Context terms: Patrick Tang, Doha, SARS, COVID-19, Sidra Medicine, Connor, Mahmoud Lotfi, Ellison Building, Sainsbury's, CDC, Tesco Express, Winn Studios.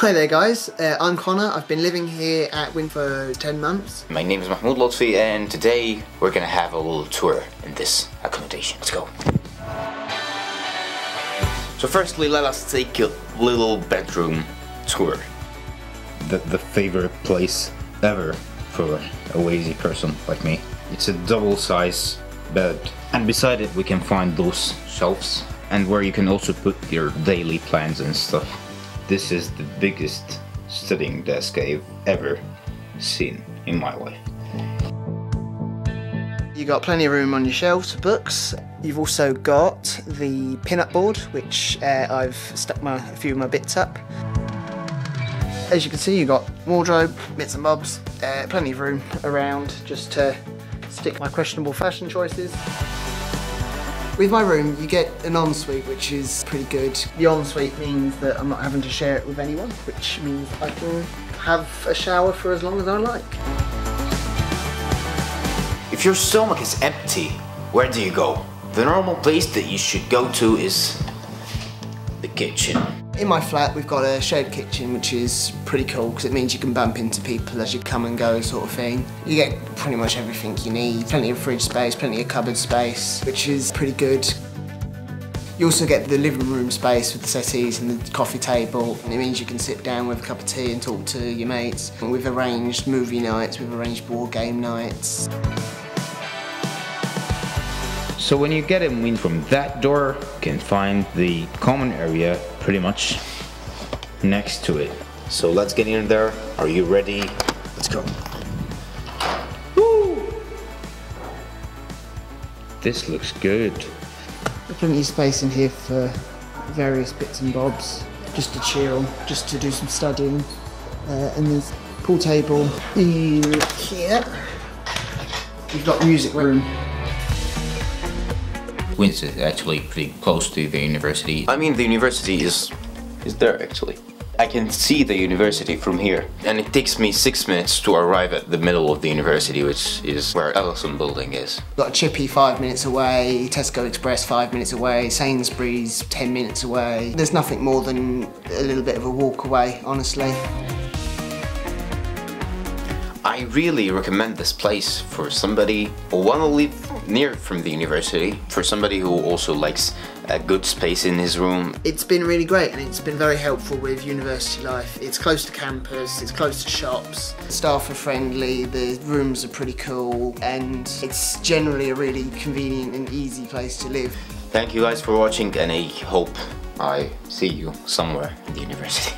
Hi there guys, I'm Connor. I've been living here at Winn for 10 months. My name is Mahmoud Lotfi and today we're gonna have a little tour in this accommodation. Let's go. So firstly, let us take a little bedroom tour. The favorite place ever for a lazy person like me. It's a double size bed and beside it we can find those shelves and where you can also put your daily plans and stuff. This is the biggest studying desk I've ever seen in my life. You got plenty of room on your shelves for books. You've also got the pin-up board, which I've stuck a few of my bits up. As you can see, you've got wardrobe, bits and bobs, plenty of room around just to stick my questionable fashion choices. With my room, you get an ensuite, which is pretty good. The ensuite means that I'm not having to share it with anyone, which means I can have a shower for as long as I like. If your stomach is empty, where do you go? The normal place that you should go to is the kitchen. In my flat, we've got a shared kitchen, which is pretty cool, because it means you can bump into people as you come and go sort of thing. You get pretty much everything you need. Plenty of fridge space, plenty of cupboard space, which is pretty good. You also get the living room space with the settees and the coffee table. And it means you can sit down with a cup of tea and talk to your mates. And we've arranged movie nights, we've arranged board game nights. So when you get in from that door, you can find the common area pretty much next to it. So let's get in there. Are you ready? Let's go. Woo! This looks good. There's plenty of space in here for various bits and bobs, just to chill, just to do some studying. And there's a pool table here. You've got music room. Winn is actually pretty close to the university. I mean, the university is there actually. I can see the university from here. And it takes me 6 minutes to arrive at the middle of the university, which is where Ellison Building is. Got a chippy 5 minutes away, Tesco Express 5 minutes away, Sainsbury's 10 minutes away. There's nothing more than a little bit of a walk away, honestly. I really recommend this place for somebody who want to live near from the university, for somebody who also likes a good space in his room. It's been really great and it's been very helpful with university life. It's close to campus, it's close to shops, staff are friendly, the rooms are pretty cool and it's generally a really convenient and easy place to live. Thank you guys for watching and I hope I see you somewhere in the university.